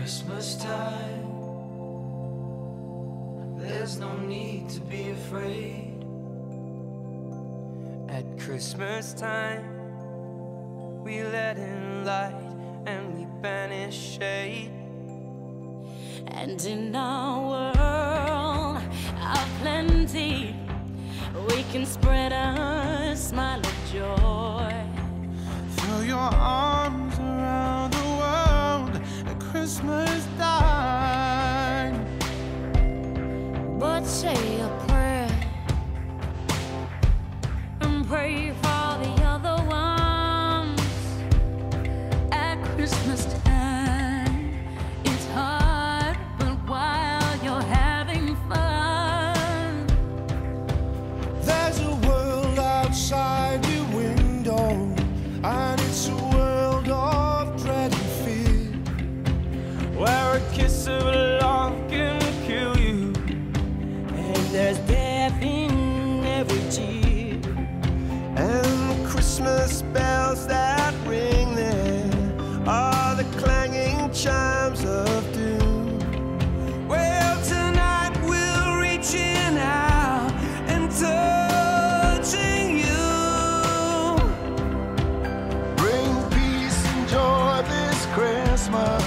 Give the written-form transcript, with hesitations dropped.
Christmas time. There's no need to be afraid. At Christmas time, we let in light and we banish shade. And in our world of plenty, we can spread a smile of joy. Throw your arms around the world at Christmas time. But say a prayer and pray for the other ones at Christmas time. There's death in every tear, and the Christmas bells that ring there are the clanging chimes of doom. Well, tonight we'll reach in out and touching you. Bring peace and joy this Christmas.